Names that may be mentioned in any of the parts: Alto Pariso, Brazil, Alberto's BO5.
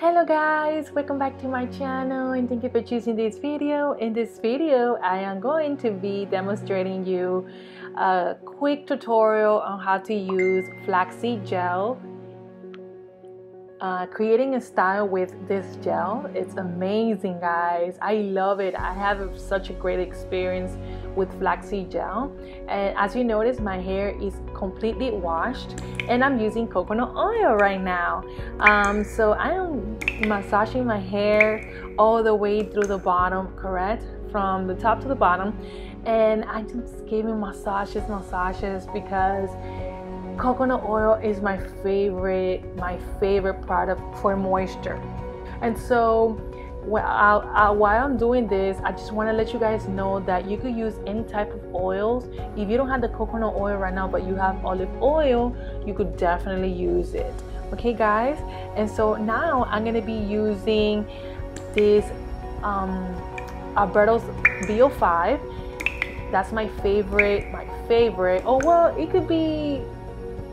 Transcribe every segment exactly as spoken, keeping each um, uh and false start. Hello guys, welcome back to my channel and thank you for choosing this video. In this video I am going to be demonstrating you a quick tutorial on how to use flaxseed gel, uh, creating a style with this gel. It's amazing guys, I love it. I have such a great experience with flaxseed gel, and as you notice my hair is completely washed and I'm using coconut oil right now. Um, so I am massaging my hair all the way through the bottom, correct, from the top to the bottom, and I'm just giving massages massages because coconut oil is my favorite my favorite product for moisture. And so Well, I'll, I'll, while I'm doing this, I just want to let you guys know that you could use any type of oils. If you don't have the coconut oil right now but you have olive oil, you could definitely use it, okay guys? And so now I'm going to be using this um, Alberto's B O five. That's my favorite, my favorite. Oh well, it could be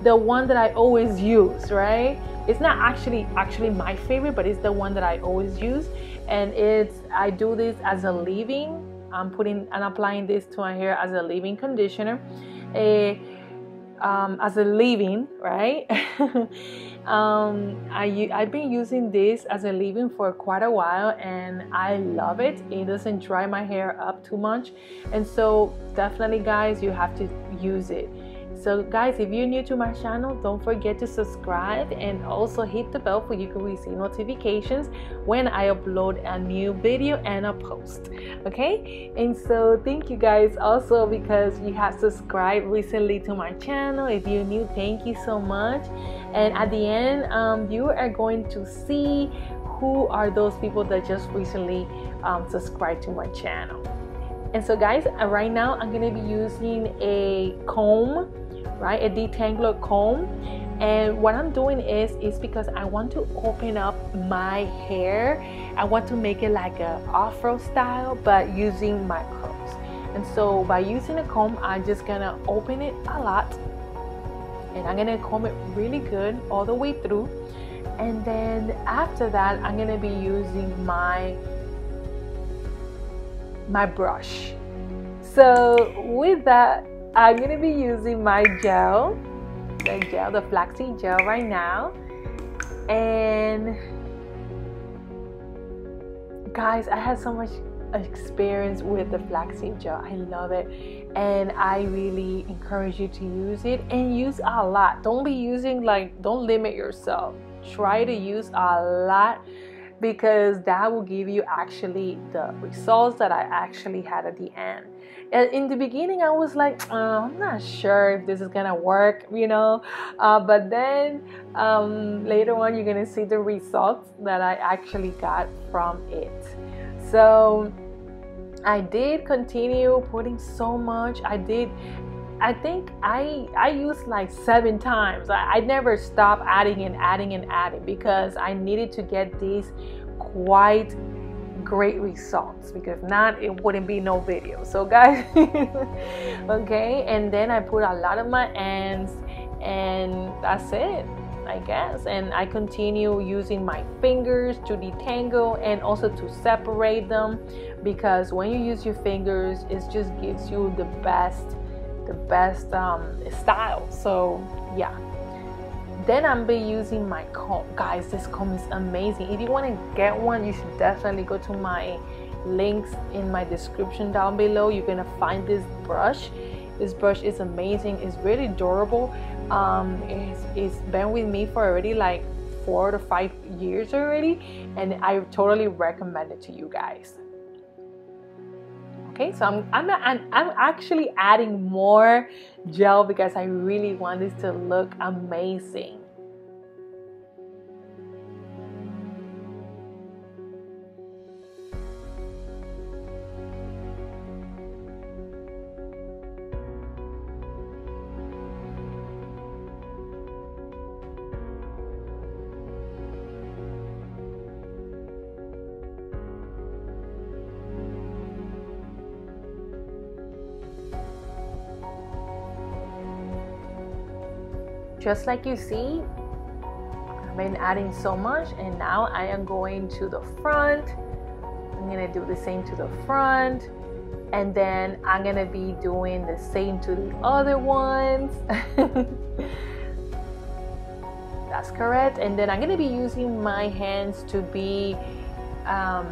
the one that I always use, right? It's not actually actually my favorite, but it's the one that I always use, and it's I do this as a leave-in. I'm putting and applying this to my hair as a leave-in conditioner, a um, as a leave-in, right? um, I I've been using this as a leave-in for quite a while, and I love it. It doesn't dry my hair up too much, and so definitely, guys, you have to use it. So guys, if you're new to my channel, don't forget to subscribe and also hit the bell so you can receive notifications when I upload a new video and a post, okay? And so thank you guys also because you have subscribed recently to my channel. If you're new, thank you so much. And at the end, um, you are going to see who are those people that just recently um, subscribed to my channel. And so guys, right now I'm gonna be using a comb, right, a detangler comb, and what I'm doing is is because I want to open up my hair. I want to make it like a afro style but using my curls. And so by using a comb, I'm just gonna open it a lot and I'm gonna comb it really good all the way through, and then after that I'm gonna be using my my brush. So with that, I'm gonna be using my gel, the gel, the flaxseed gel right now. And guys, I had so much experience with the flaxseed gel. I love it, and I really encourage you to use it and use a lot. Don't be using like, don't limit yourself. Try to use a lot, because that will give you actually the results that I actually had at the end. And in the beginning I was like, oh, I'm not sure if this is gonna work, you know, uh, but then um, later on you're gonna see the results that I actually got from it. So I did continue putting so much. I did I think I I used like seven times. I, I never stopped adding and adding and adding because I needed to get these quite great results, because if not it wouldn't be no video. So guys, okay, and then I put a lot of my ends, and that's it I guess. And I continue using my fingers to detangle and also to separate them, because when you use your fingers it just gives you the best the best um, style. So yeah, then I'm be using my comb. Guys, this comb is amazing. If you want to get one, you should definitely go to my links in my description down below. You're gonna find this brush. This brush is amazing. It's really durable. Um, it's, it's been with me for already like four to five years already, and I totally recommend it to you guys. Okay, so I'm, I'm, I'm, I'm actually adding more gel because I really want this to look amazing. Just like you see, I've been adding so much, and now I am going to the front. I'm gonna do the same to the front, and then I'm gonna be doing the same to the other ones. That's correct. And then I'm gonna be using my hands to be um,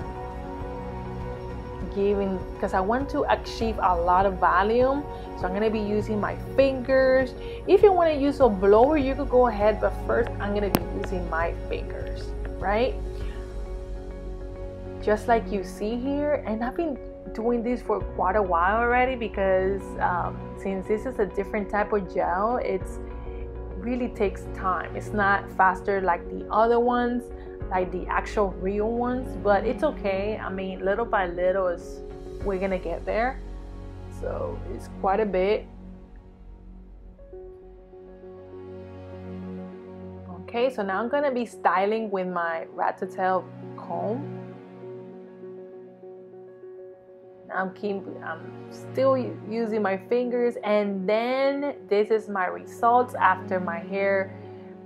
giving, because I want to achieve a lot of volume, so I'm gonna be using my fingers. If you want to use a blower, you could go ahead, but first I'm gonna be using my fingers, right? Just like you see here. And I've been doing this for quite a while already, because um, since this is a different type of gel, it's really takes time. It's not faster like the other ones, like the actual real ones, but it's okay. I mean, little by little is we're gonna get there. So it's quite a bit. Okay, so now I'm gonna be styling with my rat-a-tail comb. I'm keep I'm still using my fingers, and then this is my results after my hair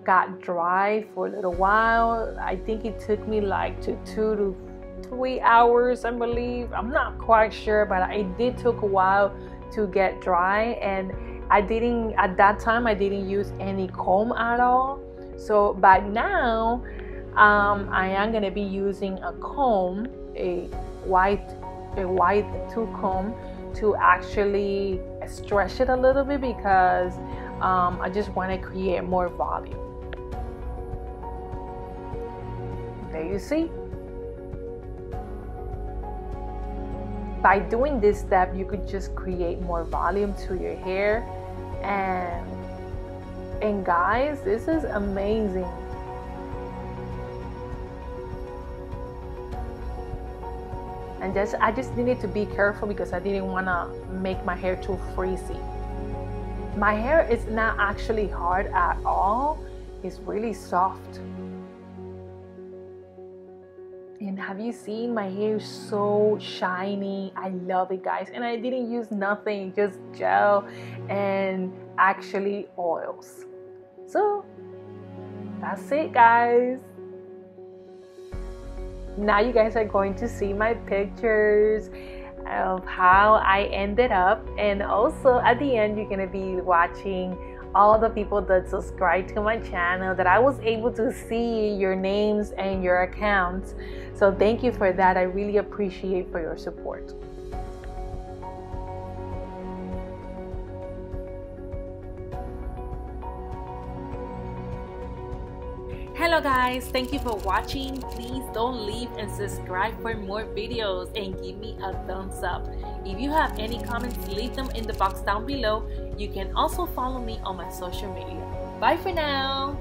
got dry for a little while. I think it took me like to two to three hours, I believe. I'm not quite sure, but it did took a while to get dry, and I didn't at that time I didn't use any comb at all. So by now um, I am gonna be using a comb, a white a white tooth comb, to actually stretch it a little bit, because um, I just want to create more volume. There you see. By doing this step, you could just create more volume to your hair, and and guys, this is amazing. And just, I just needed to be careful, because I didn't want to make my hair too frizzy. My hair is not actually hard at all. It's really soft. And have you seen my hair is so shiny? I love it, guys. And I didn't use nothing, just gel and actually oils. So that's it, guys. Now you guys are going to see my pictures of how I ended up, and also at the end you're gonna be watching all the people that subscribe to my channel, that I was able to see your names and your accounts. So thank you for that. I really appreciate for your support. Hello guys, thank you for watching. Please don't leave and subscribe for more videos, and give me a thumbs up. If you have any comments, leave them in the box down below. You can also follow me on my social media. Bye for now.